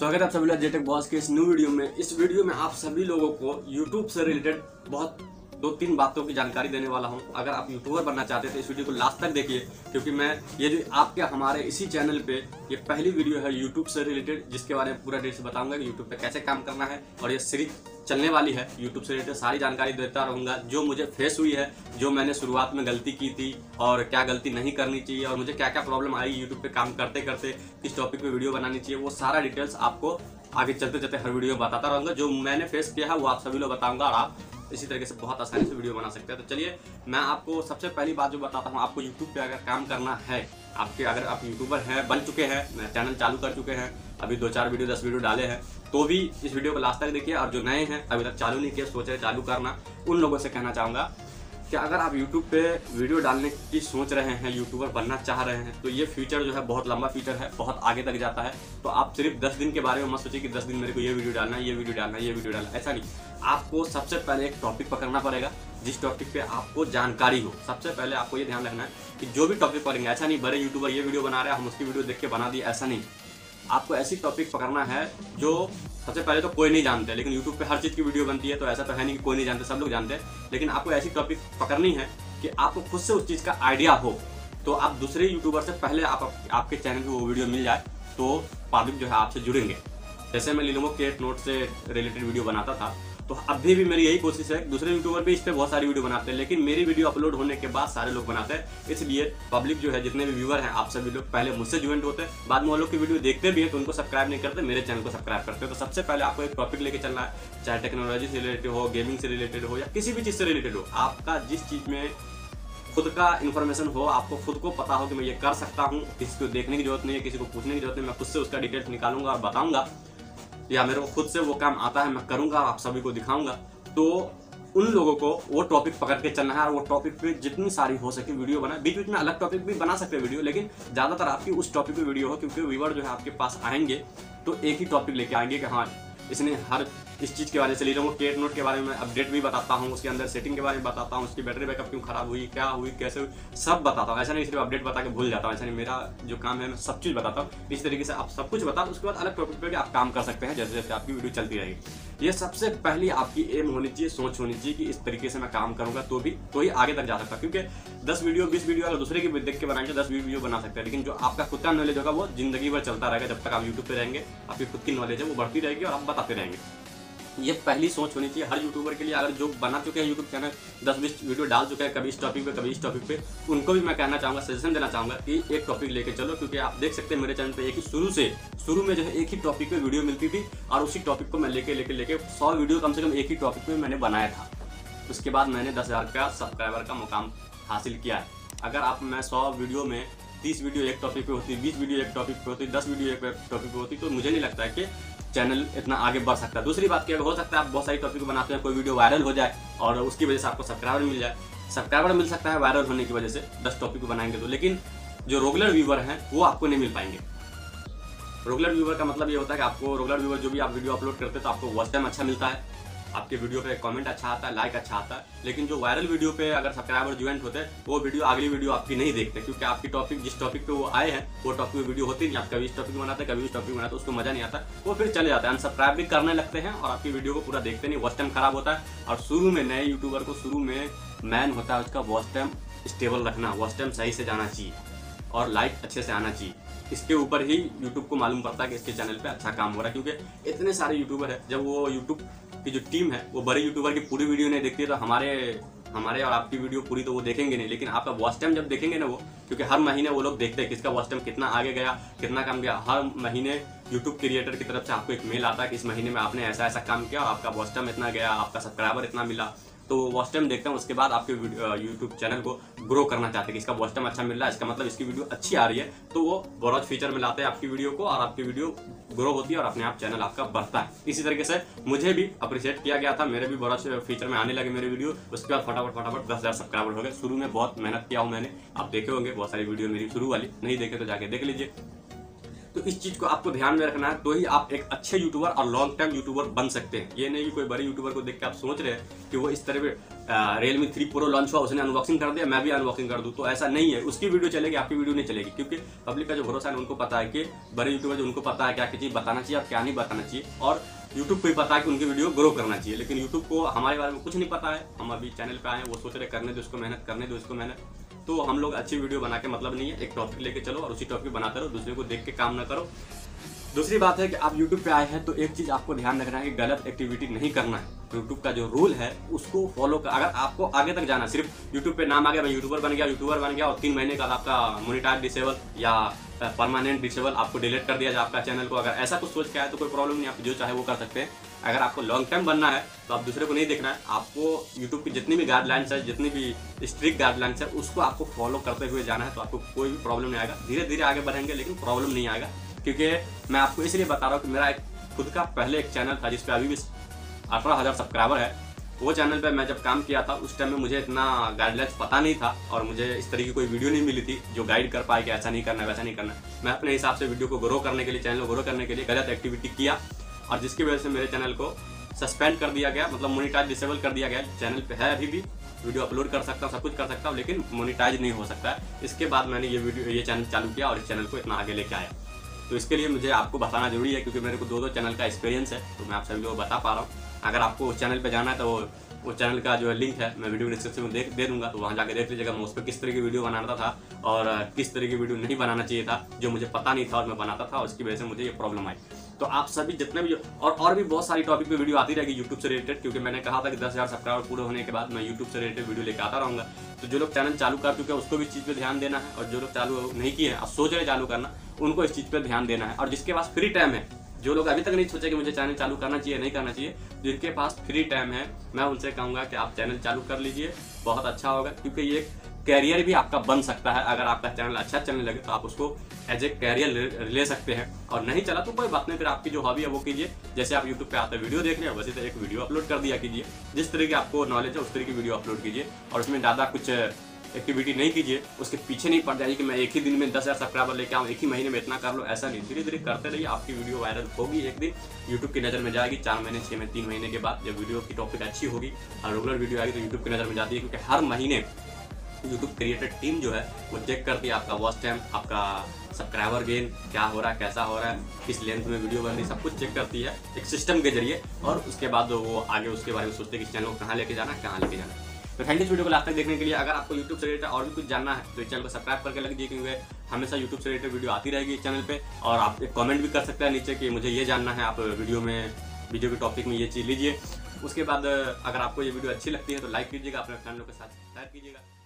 स्वागत है आप सभी लोग जेटेक बॉस के इस न्यू वीडियो में। इस वीडियो में आप सभी लोगों को YouTube से रिलेटेड बहुत 2-3 बातों की जानकारी देने वाला हूं। अगर आप यूट्यूबर बनना चाहते हैं तो इस वीडियो को लास्ट तक देखिए, क्योंकि मैं ये जो आपके हमारे इसी चैनल पे ये पहली वीडियो है यूट्यूब से रिलेटेड, जिसके बारे में पूरा डिटेल से बताऊंगा कि यूट्यूब पे कैसे काम करना है। और ये सीरीज चलने वाली है, यूट्यूब से रिलेटेड सारी जानकारी देता रहूँगा जो मुझे फेस हुई है, जो मैंने शुरुआत में गलती की थी और क्या गलती नहीं करनी चाहिए, और मुझे क्या क्या प्रॉब्लम आई यूट्यूब पे काम करते करते, किस टॉपिक पे वीडियो बनानी चाहिए, वो सारा डिटेल्स आपको आगे चलते चलते हर वीडियो में बताता रहूँगा। जो मैंने फेस किया है वो आप सभी लोग बताऊँगा और आप इसी तरीके से बहुत आसानी से वीडियो बना सकते हैं। तो चलिए मैं आपको सबसे पहली बात जो बताता हूँ, आपको यूट्यूब पे अगर काम करना है, आपके अगर आप यूट्यूबर हैं, बन चुके हैं, चैनल चालू कर चुके हैं, अभी 2-4 वीडियो 10 वीडियो डाले हैं, तो भी इस वीडियो को लास्ट तक देखिए। और जो नए हैं, अभी तक चालू नहीं किया, सोच रहे चालू करना, उन लोगों से कहना चाहूँगा कि अगर आप यूट्यूब पे वीडियो डालने की सोच रहे हैं, यूट्यूबर बनना चाह रहे हैं, तो ये फ्यूचर जो है बहुत लंबा फ्यूचर है, बहुत आगे तक जाता है। तो आप सिर्फ 10 दिन के बारे में मत सोचिए कि 10 दिन मेरे को ये वीडियो डालना है, ये वीडियो डालना है, ये वीडियो डालना, ऐसा नहीं। आपको सबसे पहले एक टॉपिक पकड़ना पड़ेगा जिस टॉपिक पे आपको जानकारी हो। सबसे पहले आपको ये ध्यान रखना है कि जो भी टॉपिक पकड़ेंगे, ऐसा नहीं बड़े यूट्यूबर ये वीडियो बना रहे हैं, हम उसकी वीडियो देख के बना दिए, ऐसा नहीं। आपको ऐसी टॉपिक पकड़ना है जो सबसे पहले तो कोई नहीं जानते, लेकिन YouTube पे हर चीज़ की वीडियो बनती है, तो ऐसा तो है नहीं कि कोई नहीं जानते, सब लोग जानते हैं। लेकिन आपको ऐसी टॉपिक पकड़नी है कि आपको खुद से उस चीज़ का आइडिया हो, तो आप दूसरे यूट्यूबर से पहले आपके चैनल पे वो वीडियो मिल जाए तो पब्लिक जो है आपसे जुड़ेंगे। जैसे मैं Lenovo K8 Note से रिलेटेड वीडियो बनाता था, तो अभी भी मेरी यही कोशिश है। दूसरे यूट्यूबर भी इस पर बहुत सारी वीडियो बनाते हैं, लेकिन मेरी वीडियो अपलोड होने के बाद सारे लोग बनाते हैं, इसलिए पब्लिक जो है, जितने भी व्यूवर हैं, आप सभी लोग पहले मुझसे ज्वाइन होते हैं, बाद में वो लोग की वीडियो देखते भी हैं तो उनको सब्सक्राइब नहीं करते, मेरे चैनल को सब्सक्राइब करते हैं। तो सबसे पहले आपको एक टॉपिक लेके चलना है, चाहे टेक्नोलॉजी से रिलेटेड हो, गेमिंग से रिलेटेड हो, या किसी भी चीज़ से रिलेटेड हो। आपका जिस चीज़ में खुद का इन्फॉर्मेशन हो, आपको खुद को पता हो कि मैं ये कर सकता हूँ, किसी को देखने की जरूरत नहीं है, किसी को पूछने की जरूरत नहीं, मैं खुद से उसका डिटेल्स निकालूंगा और बताऊँगा, या मेरे को खुद से वो काम आता है मैं करूँगा, आप सभी को दिखाऊंगा। तो उन लोगों को वो टॉपिक पकड़ के चलना है और वो टॉपिक पे जितनी सारी हो सके वीडियो बनाए। बीच बीच में अलग टॉपिक भी बना सकते हैं वीडियो, लेकिन ज़्यादातर आपकी उस टॉपिक पे वीडियो हो, क्योंकि व्यूअर जो है आपके पास आएंगे तो एक ही टॉपिक लेके आएंगे कि हाँ इसने हर इस चीज़ के बारे में। चलिए लोगों के नोट के बारे में अपडेट भी बताता हूँ, उसके अंदर सेटिंग के बारे में बताता हूँ, उसकी बैटरी बैकअप क्यों खराब हुई, क्या हुई, कैसे हुई, सब बताता हूँ। ऐसा नहीं सिर्फ अपडेट बता के भूल जाता हूँ, ऐसा नहीं, मेरा जो काम है मैं सब चीज़ बताता हूँ। इस तरीके से आप सब कुछ बताओ, उसके बाद अलग टॉपिक पर भी आप काम कर सकते हैं जैसे जैसे आपकी वीडियो चलती रहेगी। ये सबसे पहली आपकी एम होनी चाहिए, सोच होनी चाहिए कि इस तरीके से मैं काम करूँगा तो ही आगे तक जा सकता, क्योंकि 10 वीडियो 20 वीडियो अगर दूसरे की देख के बनाएंगे 10 वीडियो बना सकते हैं, लेकिन जो आपका खुद का नॉलेज होगा वो जिंदगी भर चलता रहेगा। जब तक आप यूट्यूब पर रहेंगे आपकी खुद की नॉलेज है वो बढ़ती रहेगी और आप बताते रहेंगे। ये पहली सोच होनी चाहिए हर यूट्यूबर के लिए। अगर जो बना चुके हैं यूट्यूब चैनल, 10-20 वीडियो डाल चुके हैं, कभी इस टॉपिक पे कभी इस टॉपिक पे, उनको भी मैं कहना चाहूँगा, सजेशन देना चाहूँगा कि एक टॉपिक लेके चलो, क्योंकि आप देख सकते हैं मेरे चैनल पे एक ही शुरू में जो है एक ही टॉपिक पे वीडियो मिलती थी और उसी टॉपिक को मैं लेके 100 वीडियो कम से कम एक ही टॉपिक पर मैंने बनाया था। उसके बाद मैंने 10,000 का सब्सक्राइबर का मुकाम हासिल किया है। अगर आप मैं 100 वीडियो में 30 वीडियो एक टॉपिक पे होती, 20 वीडियो एक टॉपिक पे होती, 10 वीडियो एक टॉपिक पे होती, तो मुझे नहीं लगता है कि चैनल इतना आगे बढ़ सकता है। दूसरी बात क्या, हो सकता है आप बहुत सारी टॉपिक बनाते हैं, कोई वीडियो वायरल हो जाए और उसकी वजह से आपको सब्सक्राइबर मिल जाए, सब्सक्राइबर मिल सकता है वायरल होने की वजह से 10 टॉपिक बनाएंगे तो, लेकिन जो रेगुलर व्यूवर हैं वो आपको नहीं मिल पाएंगे। रेगुलर व्यूवर का मतलब ये होता है कि आपको रेगुलर व्यूवर जो भी आप वीडियो अपलोड करते हैं तो आपको वॉच टाइम अच्छा मिलता है, आपके वीडियो पे कमेंट अच्छा आता है, लाइक अच्छा आता है, लेकिन जो वायरल वीडियो पे अगर सब्सक्राइबर ज्वाइन होते हैं वो वीडियो अगली वीडियो आपकी नहीं देखते, क्योंकि आपकी टॉपिक जिस टॉपिक पे वो आए हैं वो टॉपिक वीडियो होती नहीं। आप कभी इस टॉपिक बनाते हैं, कभी उस टॉपिक बनाते, उसको मजा नहीं आता, वो फिर चले जाता है, अनसब्सक्राइब भी करने लगते हैं और आपकी वीडियो को पूरा देखते नहीं, वॉच टाइम खराब होता है। और शुरू में नए यूट्यूबर को शुरू में मैन होता है उसका वॉच टाइम स्टेबल रखना, वॉच टाइम सही से जाना चाहिए और लाइक अच्छे से आना चाहिए, इसके ऊपर ही यूट्यूब को मालूम पड़ता है कि इसके चैनल पे अच्छा काम हो रहा है। क्योंकि इतने सारे यूट्यूबर हैं, जब वो यूट्यूब की जो टीम है वो बड़े यूट्यूबर की पूरी वीडियो नहीं देखती है, तो हमारे और आपकी वीडियो पूरी तो वो देखेंगे नहीं, लेकिन आपका वॉच टाइम जब देखेंगे ना वो, क्योंकि हर महीने वो लोग देखते हैं किसका वॉच टाइम कितना आगे गया, कितना कम गया। हर महीने यूट्यूब क्रिएटर की तरफ से आपको एक मेल आता है कि इस महीने में आपने ऐसा ऐसा काम किया और आपका वॉच टाइम इतना गया, आपका सब्सक्राइबर इतना मिला, तो वॉच टाइम देखते हैं। उसके बाद आपके यूट्यूब चैनल को ग्रो करना चाहते हैं कि इसका वॉच टाइम अच्छा मिल रहा है, इसका मतलब इसकी वीडियो अच्छी आ रही है, तो वो वॉच फीचर में लाते हैं आपकी वीडियो को और आपकी वीडियो ग्रो होती है और अपने आप चैनल आपका बढ़ता है। इसी तरीके से मुझे भी अप्रिशिएट किया गया था, मेरे भी वॉच फीचर में आने लगे मेरे वीडियो, उसके बाद फटाफट 10,000 सब्सक्राइबर हो गए। शुरू में बहुत मेहनत किया हूँ मैंने, आप देखे होंगे बहुत सारी वीडियो मेरी शुरू वाली, नहीं देखे तो जाके देख लीजिए। तो इस चीज़ को आपको ध्यान में रखना है, तो ही आप एक अच्छे यूट्यूबर और लॉन्ग टर्म यूट्यूबर बन सकते हैं। ये नहीं कि कोई बड़े यूट्यूबर को देख के आप सोच रहे हैं कि वो इस तरह के रियलमी 3 Pro लॉन्च हुआ, उसने अनबॉक्सिंग कर दिया, मैं भी अनबॉक्सिंग कर दूँ, तो ऐसा नहीं है। उसकी वीडियो चलेगी, आपकी वीडियो नहीं चलेगी, क्योंकि पब्लिक का जो भरोसा है उनको पता है कि बड़े यूट्यूबर जो उनको पता है क्या चीज़ बताना चाहिए और क्या नहीं बताना चाहिए, और YouTube को ही पता है कि उनकी वीडियो ग्रो करना चाहिए। लेकिन YouTube को हमारे बारे में कुछ नहीं पता है, हम अभी चैनल पे आए हैं, वो सोच रहे करने दो इसको मेहनत, करने दो इसको मेहनत। तो हम लोग अच्छी वीडियो बना के मतलब नहीं है, एक टॉपिक लेके चलो और उसी टॉपिक बनाते रहो, दूसरे को देख के काम ना करो। दूसरी बात है कि आप YouTube पे आए हैं तो एक चीज़ आपको ध्यान रखना है कि गलत एक्टिविटी नहीं करना है। YouTube का जो रूल है उसको फॉलो कर, अगर आपको आगे तक जाना, सिर्फ YouTube पे नाम आ गया, मैं यूट्यूबर बन गया और 3 महीने का आपका मोनिटाइज डिसेबल या परमानेंट डिसेबल, आपको डिलीट कर दिया जाए आपका चैनल को, अगर ऐसा कुछ सोच के आए तो कोई प्रॉब्लम नहीं, आप जो चाहे वो कर सकते हैं। अगर आपको लॉन्ग टर्म बनना है तो आप दूसरे को नहीं देखना है, आपको यूट्यूब की जितनी भी गाइडलाइंस है, जितनी भी स्ट्रिक्ट गाइडलाइंस है, उसको आपको फॉलो करते हुए जाना है, तो आपको कोई भी प्रॉब्लम नहीं आएगा। धीरे धीरे आगे बढ़ेंगे लेकिन प्रॉब्लम नहीं आएगा, क्योंकि मैं आपको इसलिए बता रहा हूँ कि मेरा एक खुद का पहले एक चैनल था जिस पर अभी भी 18,000 सब्सक्राइबर है। वो चैनल पे मैं जब काम किया था उस टाइम में मुझे इतना गाइडलाइंस पता नहीं था और मुझे इस तरह की कोई वीडियो नहीं मिली थी जो गाइड कर पाए कि ऐसा नहीं करना वैसा नहीं करना। मैं अपने हिसाब से वीडियो को ग्रो करने के लिए, चैनल को ग्रो करने के लिए गलत एक्टिविटी किया, और जिसकी वजह से मेरे चैनल को सस्पेंड कर दिया गया, मतलब मोनिटाइज डिसेबल कर दिया गया। चैनल पे है, अभी भी वीडियो अपलोड कर सकता हूँ, सब कुछ कर सकता हूँ, लेकिन मोनिटाइज नहीं हो सकता है। इसके बाद मैंने ये चैनल चालू किया और इस चैनल को इतना आगे लेके आया। तो इसके लिए मुझे आपको बताना जरूरी है, क्योंकि मेरे को 2 चैनल का एक्सपीरियंस है, तो मैं आप सभी लोगों को बता पा रहा हूँ। अगर आपको उस चैनल पे जाना है तो वो चैनल का जो लिंक है मैं वीडियो डिस्क्रिप्शन में दे दूंगा, तो वहाँ जाके देख लीजिएगा मैं उस पर किस तरह की वीडियो बनाता था और किस तरह की वीडियो नहीं बनाना चाहिए था, जो मुझे पता नहीं था और मैं बनाता था, उसकी वजह से मुझे ये प्रॉब्लम आई। तो आप सभी जितने भी और भी बहुत सारी टॉपिक पे वीडियो आती रहेगी यूट्यूब से रिलेटेड, क्योंकि मैंने कहा था कि 10,000 सब्सक्राइबर पूरे होने के बाद मैं यूट्यूब से रिलेटेड वीडियो लेकर आता रहूँगा। तो जो लोग चैनल चालू कर चुके हैं उसको भी इस चीज़ पर ध्यान देना है, और जो लोग चालू नहीं किए हैं सोच रहे चालू करना, उनको इस चीज़ पर ध्यान देना है। और जिसके पास फ्री टाइम है, जो लोग अभी तक नहीं सोचे कि मुझे चैनल चालू करना चाहिए नहीं करना चाहिए, जिनके पास फ्री टाइम है मैं उनसे कहूँगा कि आप चैनल चालू कर लीजिए, बहुत अच्छा होगा, क्योंकि ये कैरियर भी आपका बन सकता है। अगर आपका चैनल अच्छा चलने लगे तो आप उसको एज ए कैरियर ले सकते हैं, और नहीं चला तो कोई बात नहीं, फिर आपकी जो हॉबी है वो कीजिए। जैसे आप यूट्यूब पे आते वीडियो देख रहे हो, वैसे तो एक वीडियो अपलोड कर दिया कीजिए, जिस तरह की आपको नॉलेज है उस तरह की वीडियो अपलोड कीजिए, और उसमें ज़्यादा कुछ एक्टिविटी नहीं कीजिए। उसके पीछे नहीं पड़ जाइए कि मैं एक ही दिन में 10,000 सब्सक्राइबर लेके आऊँ, एक ही महीने में इतना कर लो, ऐसा नहीं। धीरे धीरे करते रहिए, आपकी वीडियो वायरल होगी, एक दिन यूट्यूब की नज़र में जाएगी। 4 महीने 6 महीने 3 महीने के बाद जब वीडियो की टॉपिक अच्छी होगी और रेगुलर वीडियो आएगी तो यूट्यूब की नज़र में जाती है, क्योंकि हर महीने यूट्यूब क्रिएटर टीम जो है वो चेक करती है आपका वॉच टाइम, आपका सब्सक्राइबर गेन, क्या हो रहा है, कैसा हो रहा है, किस लेंथ में वीडियो बन रही, सब कुछ चेक करती है एक सिस्टम के जरिए, और उसके बाद वो आगे उसके बारे में सोचते हैं कि चैनल को कहाँ लेके जाना है तो थैंक यू वीडियो को लास्ट तक देखने के लिए। अगर आपको YouTube से रिलेटेड और भी कुछ जानना है तो चैनल को सब्सक्राइब करके लग दीजिए, क्योंकि हमेशा YouTube से रिलेटेड वीडियो आती रहेगी चैनल पे। और आप एक कमेंट भी कर सकते हैं नीचे कि मुझे ये जानना है, आप वीडियो के टॉपिक में ये चीज़ लीजिए। उसके बाद अगर आपको ये वीडियो अच्छी लगती है तो लाइक कीजिएगा, अपने फ्रेंड लोग के साथ शेयर कीजिएगा।